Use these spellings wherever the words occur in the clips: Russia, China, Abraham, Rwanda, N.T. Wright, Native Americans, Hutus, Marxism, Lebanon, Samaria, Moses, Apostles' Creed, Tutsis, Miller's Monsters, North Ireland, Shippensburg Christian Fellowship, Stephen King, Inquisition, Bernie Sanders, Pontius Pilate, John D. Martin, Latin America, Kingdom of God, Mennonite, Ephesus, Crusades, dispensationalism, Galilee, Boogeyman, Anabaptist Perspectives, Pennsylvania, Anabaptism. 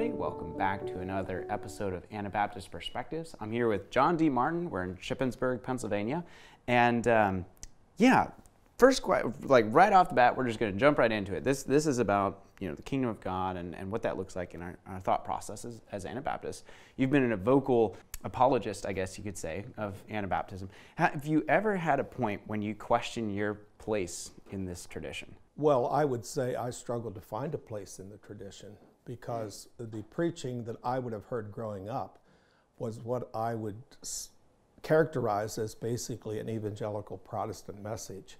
everybody. Welcome back to another episode of Anabaptist Perspectives. I'm here with John D. Martin. We're in Shippensburg, Pennsylvania. And yeah, first, like right off the bat, we're just going to jump right into it. This is about, you know, the kingdom of God and what that looks like in our thought processes as Anabaptists. You've been a vocal apologist, I guess you could say, of Anabaptism. Have you ever had a point when you question your place in this tradition? Well, I would say I struggled to find a place in the tradition because the preaching that I would have heard growing up was what I would characterize as basically an evangelical Protestant message.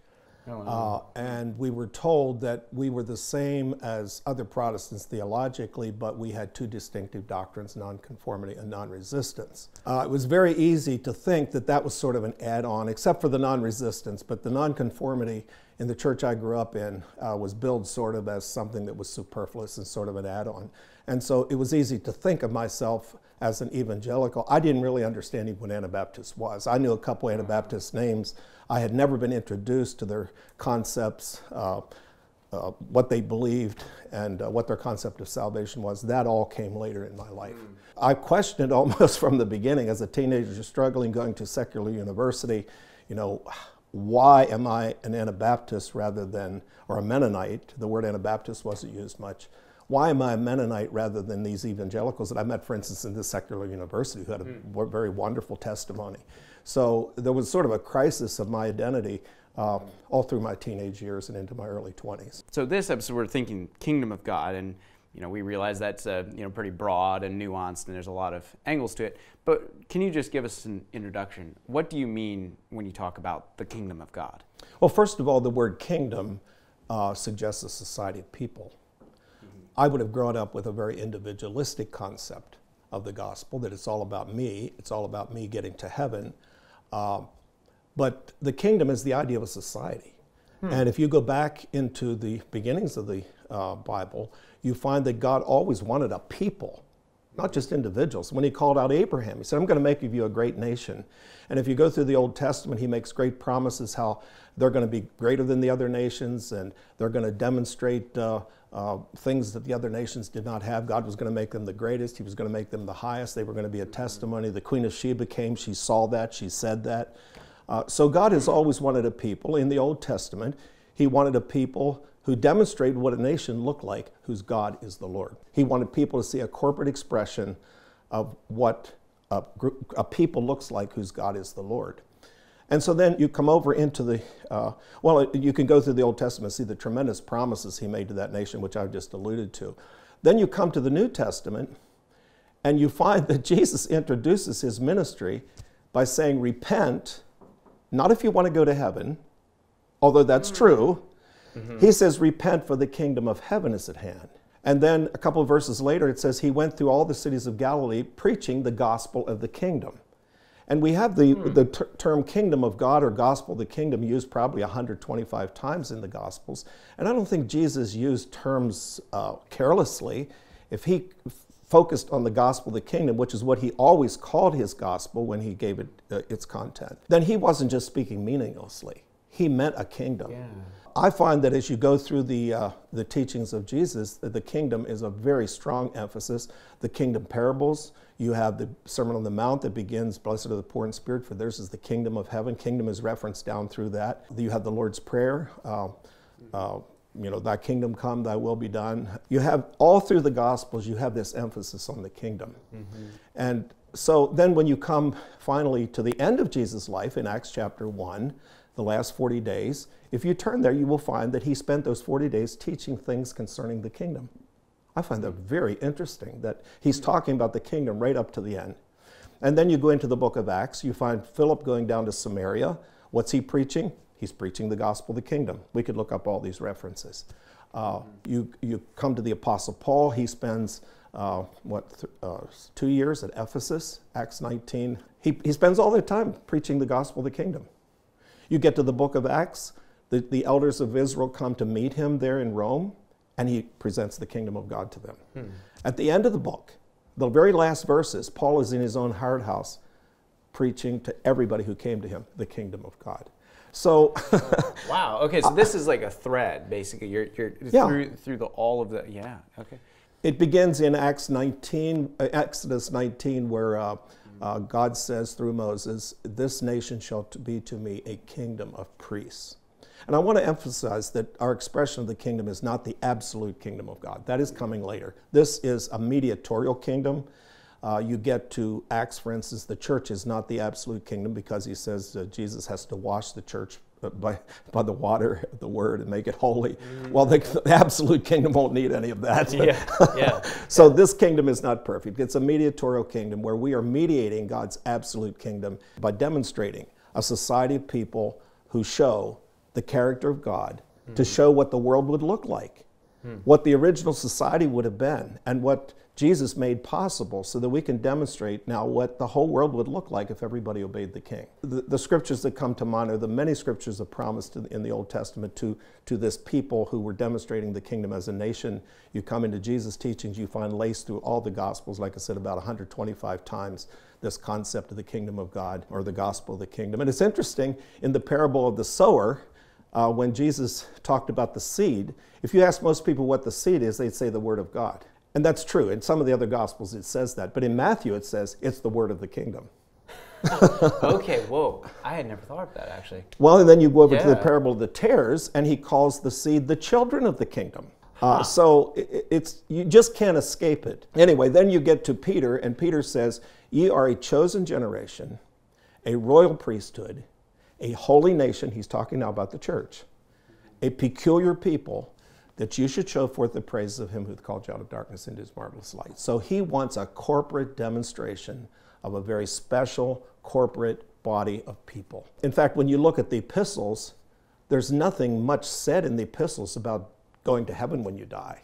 Oh, wow. And we were told that we were the same as other Protestants theologically, but we had two distinctive doctrines, nonconformity and non-resistance. It was very easy to think that that was sort of an add-on, except for the non-resistance, but the nonconformity in the church I grew up in was billed sort of as something that was superfluous and sort of an add-on. And so it was easy to think of myself as an evangelical. I didn't really understand even what Anabaptist was. I knew a couple Anabaptist names. I had never been introduced to their concepts, what they believed, and what their concept of salvation was. That all came later in my life. I questioned it almost from the beginning as a teenager, struggling, going to secular university. You know, why am I an Anabaptist rather than, or a Mennonite? The word Anabaptist wasn't used much. Why am I a Mennonite rather than these evangelicals that I met, for instance, in the secular university, who had a very wonderful testimony? So there was sort of a crisis of my identity all through my teenage years and into my early 20s. So this episode, we're thinking kingdom of God, and you know, we realize that's pretty broad and nuanced, and there's a lot of angles to it. But can you just give us an introduction? What do you mean when you talk about the kingdom of God? Well, first of all, the word kingdom suggests a society of people. I would have grown up with a very individualistic concept of the gospel, that it's all about me, getting to heaven. But the kingdom is the idea of a society. And if you go back into the beginnings of the Bible, you find that God always wanted a people, not just individuals. When he called out Abraham, he said, I'm going to make of you a great nation. And if you go through the Old Testament, he makes great promises how they're going to be greater than the other nations, and they're going to demonstrate things that the other nations did not have. God was going to make them the greatest. He was going to make them the highest. They were going to be a testimony. The Queen of Sheba came. She saw that. She said that. So God has always wanted a people. In the Old Testament, he wanted a people who demonstrated what a nation looked like, whose God is the Lord. He wanted people to see a corporate expression of what a people looks like, whose God is the Lord. And so then you come over into the, you can go through the Old Testament, see the tremendous promises he made to that nation, which I've just alluded to. Then you come to the New Testament, and you find that Jesus introduces his ministry by saying, repent, not if you want to go to heaven, although that's true. He says, repent, for the kingdom of heaven is at hand. And then a couple of verses later, it says, he went through all the cities of Galilee preaching the gospel of the kingdom. And we have the term kingdom of God or gospel, the kingdom, used probably 125 times in the Gospels. And I don't think Jesus used terms carelessly. If he focused on the gospel of the kingdom, which is what he always called his gospel when he gave it its content, then he wasn't just speaking meaninglessly. He meant a kingdom. Yeah. I find that as you go through the teachings of Jesus, that the kingdom is a very strong emphasis. The kingdom parables, you have the Sermon on the Mount that begins, blessed are the poor in spirit, for theirs is the kingdom of heaven. Kingdom is referenced down through that. You have the Lord's Prayer, you know, thy kingdom come, thy will be done. You have all through the Gospels, you have this emphasis on the kingdom. And so then when you come finally to the end of Jesus' life in Acts chapter 1, the last 40 days, if you turn there, you will find that he spent those 40 days teaching things concerning the kingdom. I find that very interesting, that he's talking about the kingdom right up to the end. And then you go into the book of Acts, you find Philip going down to Samaria. What's he preaching? He's preaching the gospel of the kingdom. We could look up all these references. You come to the Apostle Paul. He spends 2 years at Ephesus, Acts 19. He spends all their time preaching the gospel of the kingdom. You get to the book of Acts, the elders of Israel come to meet him there in Rome, and he presents the kingdom of God to them. At the end of the book, the very last verses, Paul is in his own hired house preaching to everybody who came to him the kingdom of God. So wow, okay, so this is like a thread, basically. You're through all of the, yeah, okay. It begins in Exodus 19, where God says through Moses, "This nation shall be to me a kingdom of priests." And I want to emphasize that our expression of the kingdom is not the absolute kingdom of God. That is coming later. This is a mediatorial kingdom. You get to Acts, for instance, the church is not the absolute kingdom because he says Jesus has to wash the church by the water, the word, and make it holy. Well, the absolute kingdom won't need any of that. So this kingdom is not perfect. It's a mediatorial kingdom where we are mediating God's absolute kingdom by demonstrating a society of people who show the character of God to show what the world would look like, what the original society would have been, and what Jesus made possible, so that we can demonstrate now what the whole world would look like if everybody obeyed the king. The scriptures that come to mind are the many scriptures that promised in the Old Testament to this people who were demonstrating the kingdom as a nation. You come into Jesus' teachings, you find laced through all the Gospels, like I said, about 125 times, this concept of the kingdom of God or the gospel of the kingdom. And it's interesting, in the parable of the sower, when Jesus talked about the seed, if you ask most people what the seed is, they'd say the Word of God. And that's true. In some of the other Gospels it says that. But in Matthew it says it's the word of the kingdom. Okay, whoa. I had never thought of that, actually. Well, and then you go over to the parable of the tares, and he calls the seed the children of the kingdom. So it's you just can't escape it. Anyway, then you get to Peter, and Peter says, "Ye are a chosen generation, a royal priesthood, a holy nation," he's talking now about the church, "a peculiar people, that you should show forth the praises of him who called you out of darkness into his marvelous light." So he wants a corporate demonstration of a very special corporate body of people. In fact, when you look at the epistles, there's nothing much said in the epistles about going to heaven when you die.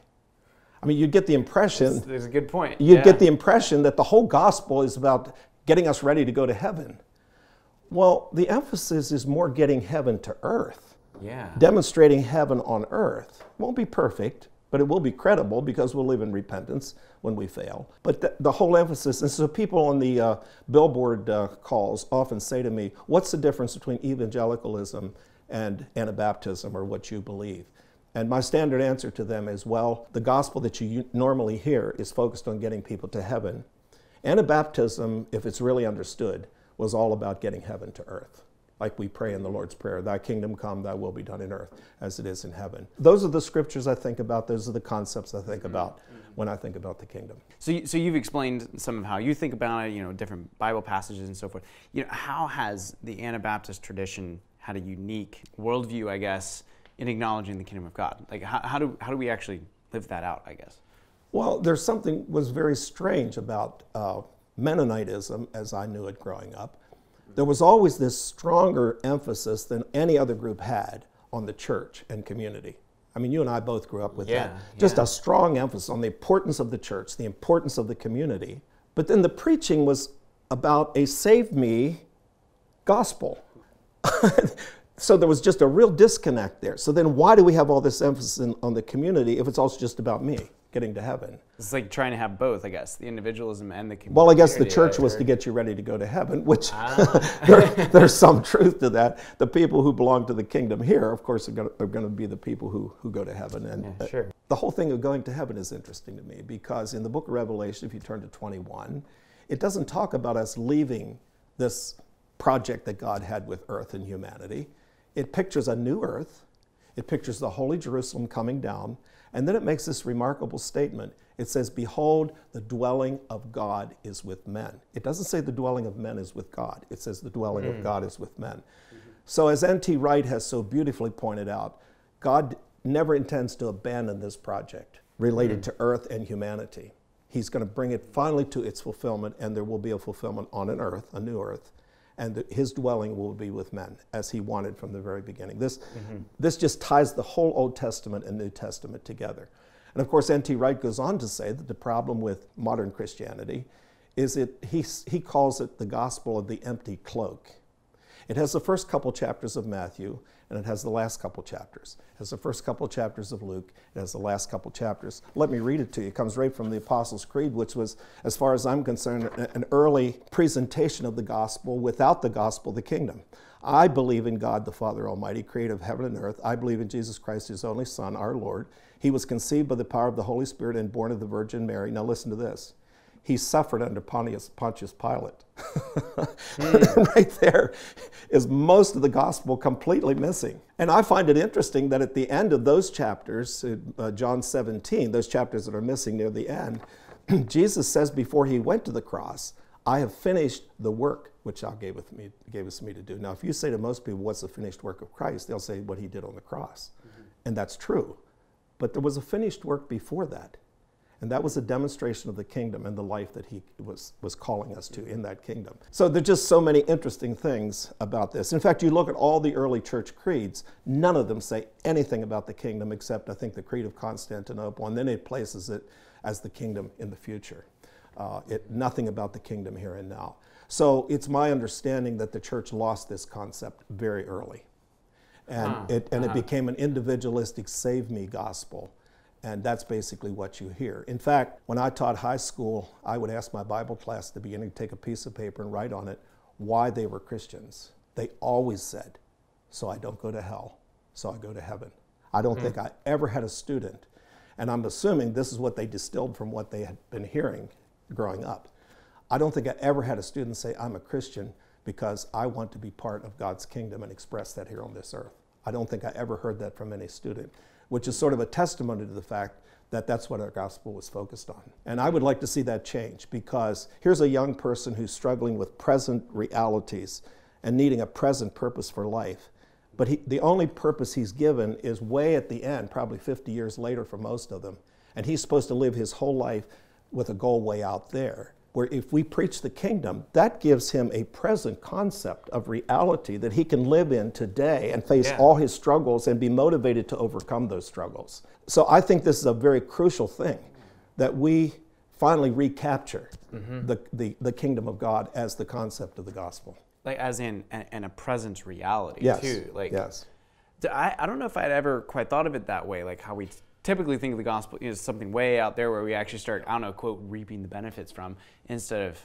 I mean, you'd get the impression... That's a good point. You'd get the impression that the whole gospel is about getting us ready to go to heaven. Well, the emphasis is more getting heaven to earth. Yeah. Demonstrating heaven on earth. Won't be perfect, but it will be credible because we'll live in repentance when we fail. But the whole emphasis, and so people on the billboard calls often say to me, "What's the difference between evangelicalism and Anabaptism, or what you believe?" And my standard answer to them is, well, the gospel that you normally hear is focused on getting people to heaven. Anabaptism, if it's really understood, was all about getting heaven to earth. Like we pray in the Lord's Prayer, "Thy kingdom come, thy will be done in earth as it is in heaven." Those are the scriptures I think about. Those are the concepts I think about when I think about the kingdom. So you've explained some of how you think about it, you know, different Bible passages and so forth. You know, how has the Anabaptist tradition had a unique worldview, I guess, in acknowledging the kingdom of God? Like, how do we actually live that out, I guess? Well, there's something that was very strange about Mennonitism, as I knew it growing up. There was always this stronger emphasis than any other group had on the church and community. I mean, you and I both grew up with that. Just a strong emphasis on the importance of the church, the importance of the community. But then the preaching was about a save me gospel. So there was just a real disconnect there. So then why do we have all this emphasis on the community if it's also just about me getting to heaven? It's like trying to have both, I guess, the individualism and the community. Well, I guess the church was to get you ready to go to heaven, which there's some truth to that. The people who belong to the kingdom here, of course, are going to be the people who go to heaven. And the whole thing of going to heaven is interesting to me because in the book of Revelation, if you turn to 21, it doesn't talk about us leaving this project that God had with earth and humanity. It pictures a new earth. It pictures the Holy Jerusalem coming down, and then it makes this remarkable statement. It says, "Behold, the dwelling of God is with men." It doesn't say the dwelling of men is with God. It says the dwelling of God is with men. So as N.T. Wright has so beautifully pointed out, God never intends to abandon this project related to earth and humanity. He's going to bring it finally to its fulfillment, and there will be a fulfillment on an earth, a new earth, and his dwelling will be with men, as he wanted from the very beginning. This just ties the whole Old Testament and New Testament together. And of course, N.T. Wright goes on to say that the problem with modern Christianity is he calls it the gospel of the empty cloak. It has the first couple chapters of Matthew, and it has the last couple chapters. It has the first couple chapters of Luke, it has the last couple chapters. Let me read it to you. It comes right from the Apostles' Creed, which was, as far as I'm concerned, an early presentation of the gospel without the gospel of the kingdom. I believe in God the Father Almighty, creator of heaven and earth. I believe in Jesus Christ, his only Son, our Lord. He was conceived by the power of the Holy Spirit and born of the Virgin Mary. Now listen to this. He suffered under Pontius Pilate. Right there is most of the gospel completely missing. And I find it interesting that at the end of those chapters, John 17, those chapters that are missing near the end, Jesus says before he went to the cross, I have finished the work which thou gavest me to do. Now, if you say to most people, what's the finished work of Christ? They'll say what he did on the cross. Mm-hmm. And that's true. But there was a finished work before that. And that was a demonstration of the kingdom and the life that he was calling us to in that kingdom. So there's just so many interesting things about this. In fact, you look at all the early church creeds, none of them say anything about the kingdom except, I think, the Creed of Constantinople, and then it places it as the kingdom in the future. Nothing about the kingdom here and now. So it's my understanding that the church lost this concept very early. And, it became an individualistic save-me gospel. And that's basically what you hear. In fact, when I taught high school, I would ask my Bible class at the beginning to take a piece of paper and write on it why they were Christians. They always said, so I don't go to hell, so I go to heaven. I don't think I ever had a student, and I'm assuming this is what they distilled from what they had been hearing growing up. I don't think I ever had a student say, I'm a Christian because I want to be part of God's kingdom and express that here on this earth. I don't think I ever heard that from any student, which is sort of a testimony to the fact that that's what our gospel was focused on. And I would like to see that change, because here's a young person who's struggling with present realities and needing a present purpose for life. But the only purpose he's given is way at the end, probably 50 years later for most of them. And he's supposed to live his whole life with a goal way out there, where if we preach the kingdom, that gives him a present concept of reality that he can live in today and face all his struggles and be motivated to overcome those struggles. So I think this is a very crucial thing, that we finally recapture the kingdom of God as the concept of the gospel. Like as in and a present reality too. Like, I don't know if I'd ever quite thought of it that way, like how we typically think of the gospel as something way out there where we actually start, I don't know, quote, reaping the benefits from, instead of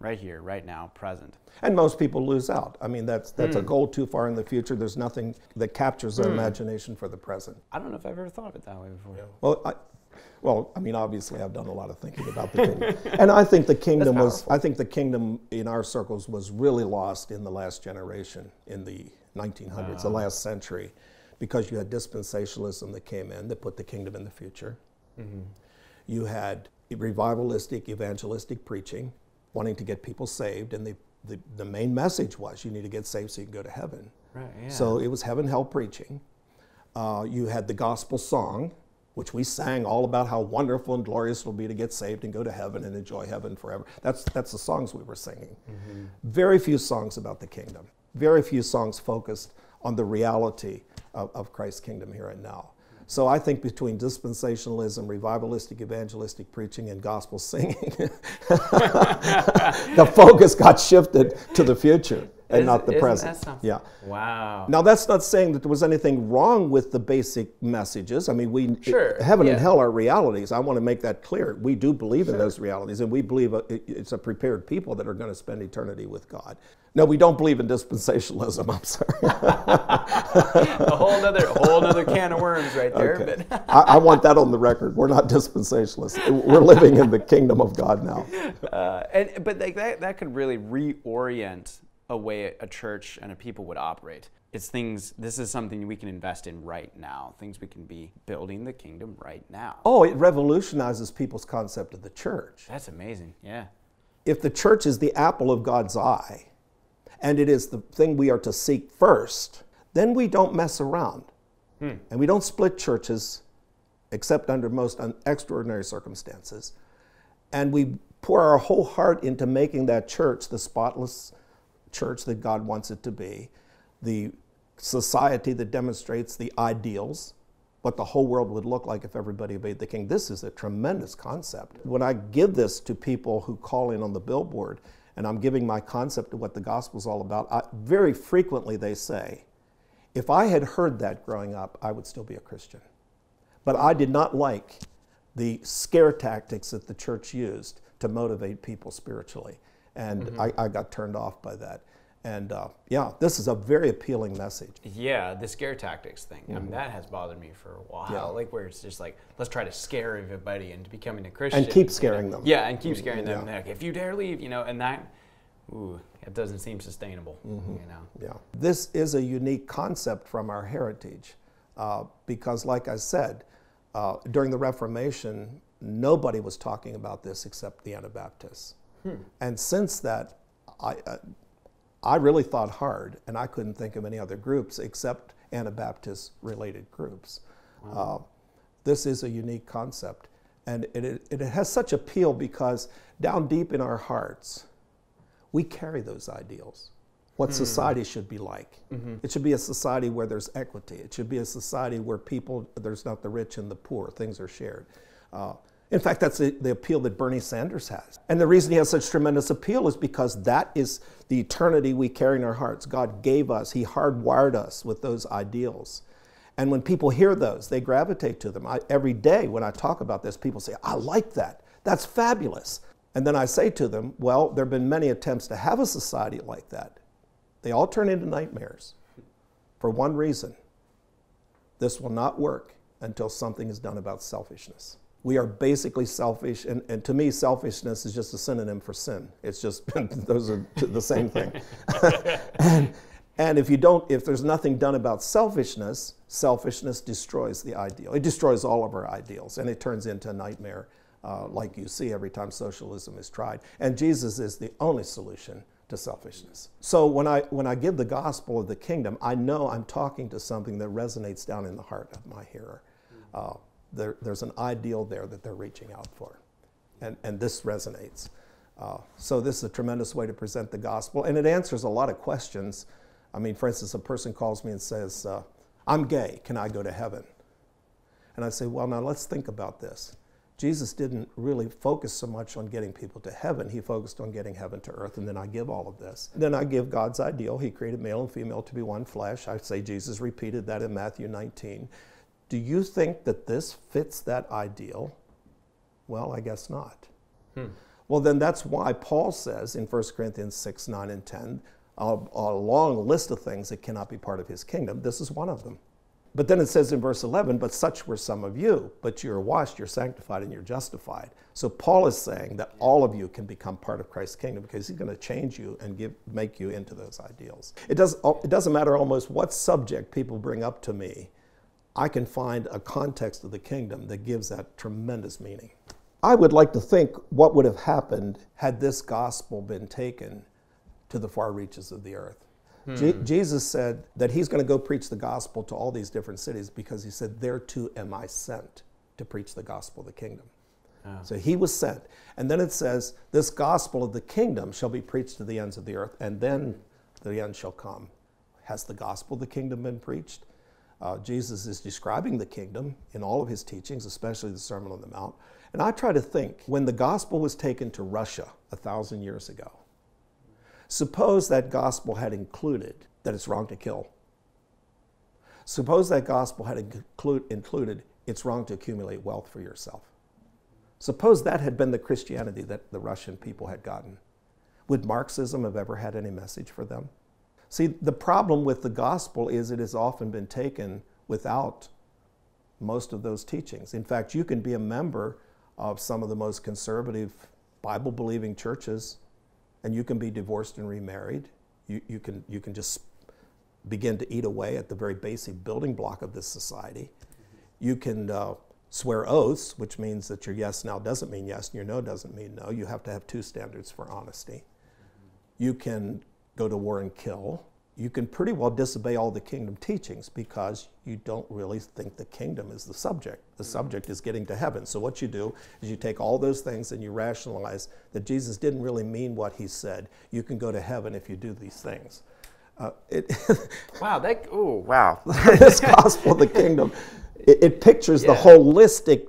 right here, right now, present. And most people lose out. I mean, that's a goal too far in the future. There's nothing that captures their imagination for the present. I don't know if I've ever thought of it that way before. Yeah. Well, I mean, obviously I've done a lot of thinking about the kingdom. And I think the kingdom I think the kingdom in our circles was really lost in the last generation, in the 1900s, the last century, because you had dispensationalism that came in that put the kingdom in the future. You had revivalistic, evangelistic preaching, wanting to get people saved, and the main message was you need to get saved so you can go to heaven. Right, yeah. So it was heaven-hell preaching. You had the gospel song, which we sang all about how wonderful and glorious it will be to get saved and go to heaven and enjoy heaven forever. That's the songs we were singing. Very few songs about the kingdom. Very few songs focused on the reality of Christ's kingdom here and now. So I think between dispensationalism, revivalistic, evangelistic preaching, and gospel singing, the focus got shifted to the future and not the present. Yeah. Wow. Now that's not saying that there was anything wrong with the basic messages. I mean, heaven and hell are realities. I want to make that clear. We do believe in those realities, and we believe it's a prepared people that are going to spend eternity with God. No, we don't believe in dispensationalism. I'm sorry. A whole other can of worms right there. Okay. But I want that on the record. We're not dispensationalists. We're living in the kingdom of God now. But like that could really reorient a way a church and a people would operate. It's things, this is something we can invest in right now, things we can be building the kingdom right now. Oh, it revolutionizes people's concept of the church. That's amazing, yeah. If the church is the apple of God's eye, and it is the thing we are to seek first, then we don't mess around. And we don't split churches, except under most extraordinary circumstances. And we pour our whole heart into making that church the spotless church that God wants it to be, the society that demonstrates the ideals, what the whole world would look like if everybody obeyed the king. This is a tremendous concept. When I give this to people who call in on the billboard, and I'm giving my concept of what the gospel is all about, very frequently they say, if I had heard that growing up, I would still be a Christian. But I did not like the scare tactics that the church used to motivate people spiritually. And I got turned off by that. And yeah, this is a very appealing message. Yeah, the scare tactics thing. I mean, that has bothered me for a while. Yeah. Like where it's just like, let's try to scare everybody into becoming a Christian. And keep scaring them. Yeah, and keep scaring them. Yeah. Like, if you dare leave, you know, and that, ooh, it doesn't seem sustainable, you know. Yeah. This is a unique concept from our heritage because, like I said, during the Reformation, nobody was talking about this except the Anabaptists. And since that, I really thought hard, and I couldn't think of any other groups except Anabaptist-related groups. Wow. This is a unique concept, and it has such appeal because down deep in our hearts, we carry those ideals. What society should be like. It should be a society where there's equity. It should be a society where people, there's not the rich and the poor, things are shared. In fact, that's the appeal that Bernie Sanders has. And the reason he has such tremendous appeal is because that is the eternity we carry in our hearts. God gave us, he hardwired us with those ideals. And when people hear those, they gravitate to them. Every day when I talk about this, people say, I like that. That's fabulous. And then I say to them, well, there have been many attempts to have a society like that. They all turn into nightmares for one reason. This will not work until something is done about selfishness. We are basically selfish, and to me, selfishness is just a synonym for sin. It's just, those are the same thing. And if there's nothing done about selfishness, selfishness destroys the ideal. It destroys all of our ideals, and it turns into a nightmare like you see every time socialism is tried. And Jesus is the only solution to selfishness. So when I give the gospel of the kingdom, I know I'm talking to something that resonates down in the heart of my hearer. There's an ideal there that they're reaching out for, and this resonates. So this is a tremendous way to present the gospel, and it answers a lot of questions. I mean, for instance, a person calls me and says, I'm gay, can I go to heaven? And I say, well, now let's think about this. Jesus didn't really focus so much on getting people to heaven. He focused on getting heaven to earth, and then I give all of this. Then I give God's ideal. He created male and female to be one flesh. I say Jesus repeated that in Matthew 19. Do you think that this fits that ideal? Well, I guess not. Well, then that's why Paul says in 1 Corinthians 6, 9, and 10, a long list of things that cannot be part of his kingdom. This is one of them. But then it says in verse 11, but such were some of you, but you're washed, you're sanctified, and you're justified. So Paul is saying that all of you can become part of Christ's kingdom because he's going to change you and make you into those ideals. It doesn't matter almost what subject people bring up to me. I can find a context of the kingdom that gives that tremendous meaning. I would like to think what would have happened had this gospel been taken to the far reaches of the earth. Jesus said that he's going to go preach the gospel to all these different cities because he said, thereto am I sent to preach the gospel of the kingdom. So he was sent. And then it says, this gospel of the kingdom shall be preached to the ends of the earth, and then the end shall come. Has the gospel of the kingdom been preached? Jesus is describing the kingdom in all of his teachings, especially the Sermon on the Mount. And I try to think, when the gospel was taken to Russia 1,000 years ago, suppose that gospel had included that it's wrong to kill. Suppose that gospel had included it's wrong to accumulate wealth for yourself. Suppose that had been the Christianity that the Russian people had gotten. Would Marxism have ever had any message for them? See, the problem with the gospel is it has often been taken without most of those teachings. In fact, you can be a member of some of the most conservative Bible-believing churches, and you can be divorced and remarried. You can just begin to eat away at the very basic building block of this society. You can swear oaths, which means that your yes now doesn't mean yes, and your no doesn't mean no. You have to have two standards for honesty. You can go to war and kill. You can pretty well disobey all the kingdom teachings because you don't really think the kingdom is the subject. The subject is getting to heaven. So what you do is you take all those things and you rationalize that Jesus didn't really mean what he said. You can go to heaven if you do these things. Wow, that, ooh, wow. This gospel of the kingdom, it pictures the holistic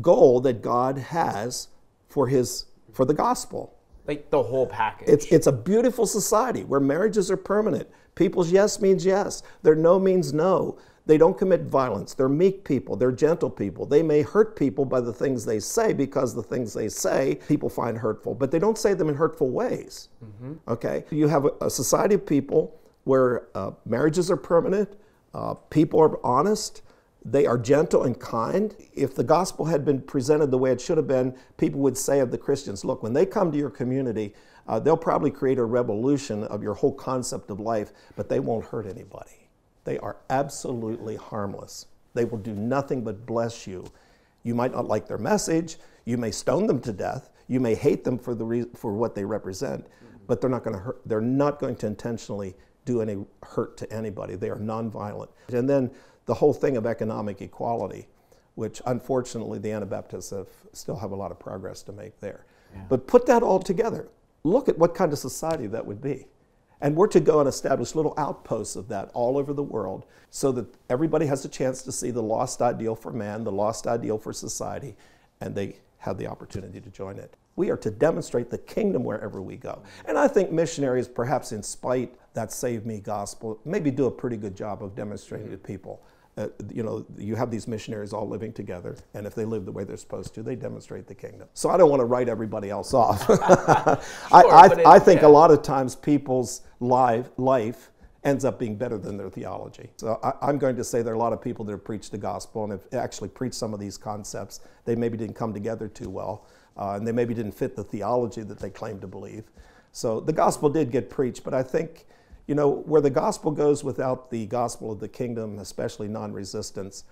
goal that God has for the gospel. like the whole package. It's a beautiful society where marriages are permanent. People's yes means yes. Their no means no. They don't commit violence. They're meek people. They're gentle people. They may hurt people by the things they say, because the things they say people find hurtful, but they don't say them in hurtful ways. Mm-hmm. Okay? You have a society of people where marriages are permanent, people are honest, they are gentle and kind. If the gospel had been presented the way it should have been, people would say of the Christians, look, when they come to your community, they'll probably create a revolution of your whole concept of life, but they won't hurt anybody. They are absolutely harmless. They will do nothing but bless you. You might not like their message. You may stone them to death. You may hate them for the for what they represent, but they're not going to hurt. They're not going to intentionally do any hurt to anybody. They are nonviolent. And then the whole thing of economic equality, which unfortunately the Anabaptists still have a lot of progress to make there. Yeah. But put that all together. Look at what kind of society that would be. And we're to go and establish little outposts of that all over the world so that everybody has a chance to see the lost ideal for man, the lost ideal for society, and they have the opportunity to join it. We are to demonstrate the kingdom wherever we go. And I think missionaries, perhaps in spite of that save me gospel, maybe do a pretty good job of demonstrating to people. You know, you have these missionaries all living together, and if they live the way they're supposed to, they demonstrate the kingdom. So I don't want to write everybody else off. Sure, I think a lot of times people's life ends up being better than their theology. So I'm going to say there are a lot of people that have preached the gospel and have actually preached some of these concepts. They maybe didn't come together too well, and they maybe didn't fit the theology that they claim to believe. So the gospel did get preached, but I think, you know, where the gospel goes without the gospel of the kingdom, especially non-resistance,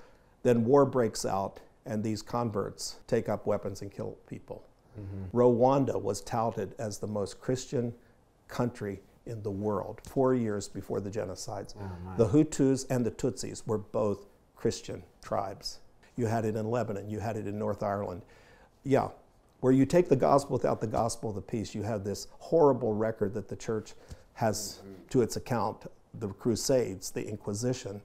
then war breaks out and these converts take up weapons and kill people. Mm-hmm. Rwanda was touted as the most Christian country in the world 4 years before the genocides. Oh, my. The Hutus and the Tutsis were both Christian tribes. You had it in Lebanon. You had it in North Ireland. Yeah, where you take the gospel without the gospel of the peace, you have this horrible record that the church has to its account: the Crusades, the Inquisition,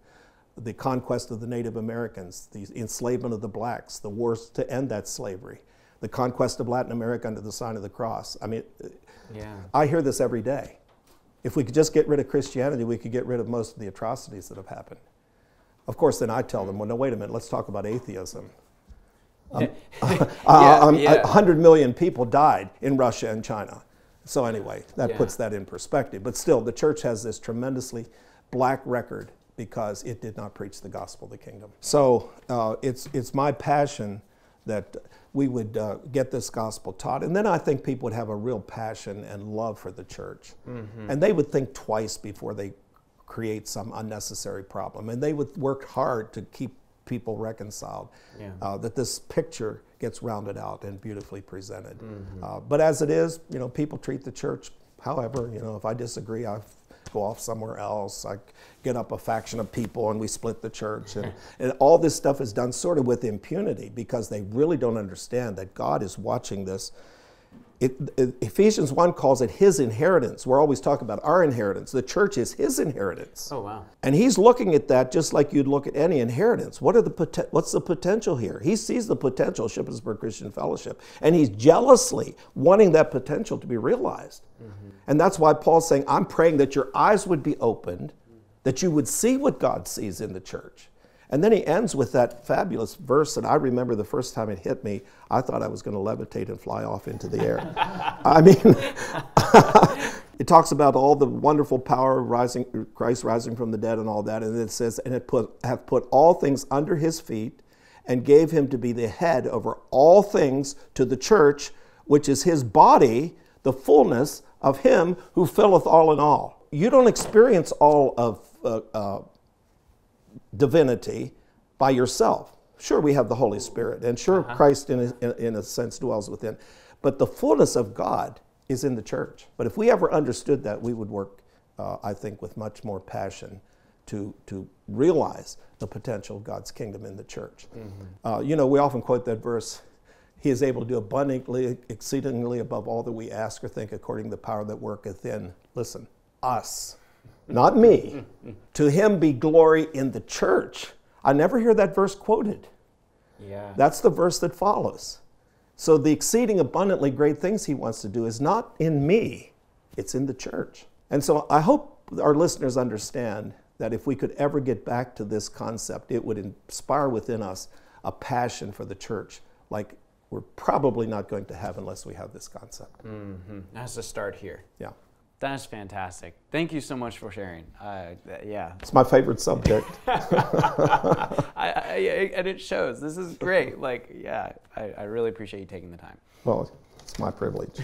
the conquest of the Native Americans, the enslavement of the blacks, the wars to end that slavery, the conquest of Latin America under the sign of the cross. I mean, yeah. I hear this every day. If we could just get rid of Christianity, we could get rid of most of the atrocities that have happened. Of course, then I tell them, well, no, wait a minute, let's talk about atheism. 100 million people died in Russia and China. So anyway, that puts that in perspective. But still, the church has this tremendously black record because it did not preach the gospel of the kingdom. So it's my passion that we would get this gospel taught. And then I think people would have a real passion and love for the church. Mm-hmm. And they would think twice before they create some unnecessary problem. And they would work hard to keep people reconciled, that this picture gets rounded out and beautifully presented. Mm-hmm. But as it is, you know, people treat the church however. You know, if I disagree, I go off somewhere else. I get up a faction of people and we split the church. And all this stuff is done sort of with impunity because they really don't understand that God is watching this. Ephesians 1 calls it his inheritance. We're always talking about our inheritance. The church is his inheritance. Oh, wow. And he's looking at that just like you'd look at any inheritance. What's the potential here? He sees the potential, Shippensburg Christian Fellowship, and he's jealously wanting that potential to be realized. Mm-hmm. And that's why Paul's saying, I'm praying that your eyes would be opened, that you would see what God sees in the church. And then he ends with that fabulous verse, and I remember the first time it hit me, I thought I was going to levitate and fly off into the air. I mean, it talks about all the wonderful power of Christ rising from the dead and all that, and it says, and it have put all things under his feet and gave him to be the head over all things to the church, which is his body, the fullness of him who filleth all in all. You don't experience all of divinity by yourself. Sure, we have the Holy Spirit, and sure, Christ in a sense dwells within, but the fullness of God is in the church. But if we ever understood that, we would work, I think, with much more passion to realize the potential of God's kingdom in the church. Mm-hmm. You know, we often quote that verse, he is able to do abundantly, exceedingly above all that we ask or think according to the power that worketh in, listen, us. Not me. To him be glory in the church. I never hear that verse quoted. Yeah. That's the verse that follows. So the exceeding abundantly great things he wants to do is not in me, it's in the church. And so I hope our listeners understand that if we could ever get back to this concept, it would inspire within us a passion for the church like we're probably not going to have unless we have this concept. Mm-hmm. That's the start here. Yeah. That's fantastic. Thank you so much for sharing. Yeah. It's my favorite subject. And it shows. This is great. Like, yeah, I really appreciate you taking the time. Well, it's my privilege.